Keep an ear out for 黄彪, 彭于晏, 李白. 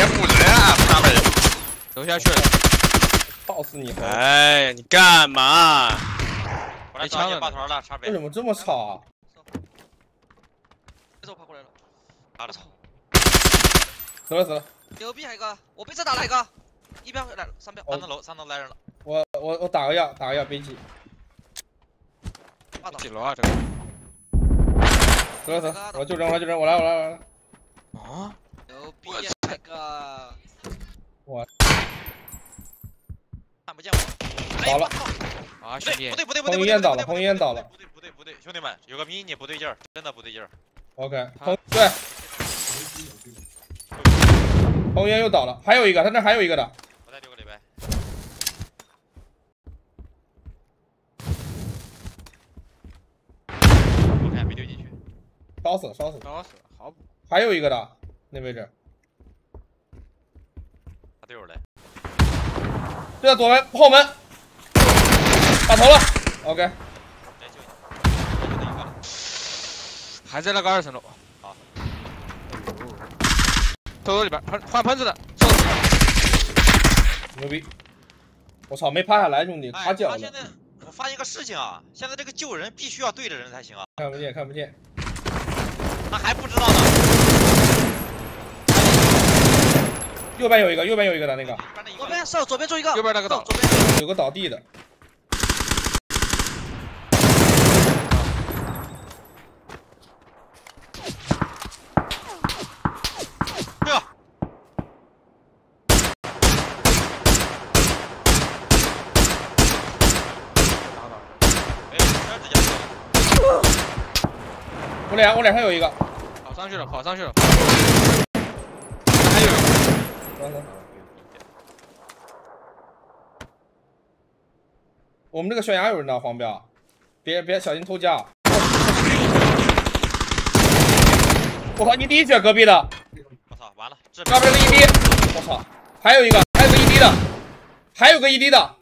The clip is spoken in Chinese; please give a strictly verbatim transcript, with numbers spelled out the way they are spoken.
别唬人啊，大伟！走下去了，爆死你！哎呀，你干嘛？我来抢你把头了，差别。为什么这么吵啊？别走，跑过来了！我操！死了死了！牛逼还一个，我被这打了一个，一边来了，三边三层楼，三层来人了。我我我打个药，打个药，别急。几楼啊这个？走了走了，我就扔我就扔，我来我来我来。啊！牛逼那个！我看不见我，倒了！啊兄弟，不对不对不对，彭于晏倒了，彭于晏倒了，不对不对不对，兄弟们有个迷你不对劲儿，真的不对劲儿。OK， 彭对，彭于晏又倒了，还有一个，他那还有一个的。我再丢个李白。我看没丢进去，烧死了烧死了烧死了，好补。还有一个的那位置。 队友来，就在左门后门，打头了。OK， 还在那个二层楼。好，偷偷里边喷换喷子的，牛逼！我操，没趴下来，兄弟，卡脚了。哎、现在我发现一个事情啊，现在这个救人必须要对着人才行啊。看不见，看不见。他还不知道呢。 右边有一个，右边有一个的那个。左边是左边做一个。右边那个倒，左边有个倒地的。对了。哎，我脸我脸上有一个。跑上去了，跑上去了。 我们这个悬崖有人呢，黄彪，别别小心偷家！我靠，一滴血隔壁的！我操，完了！这边这个一滴，我操，还有一个，还有个一滴的，还有个一滴的，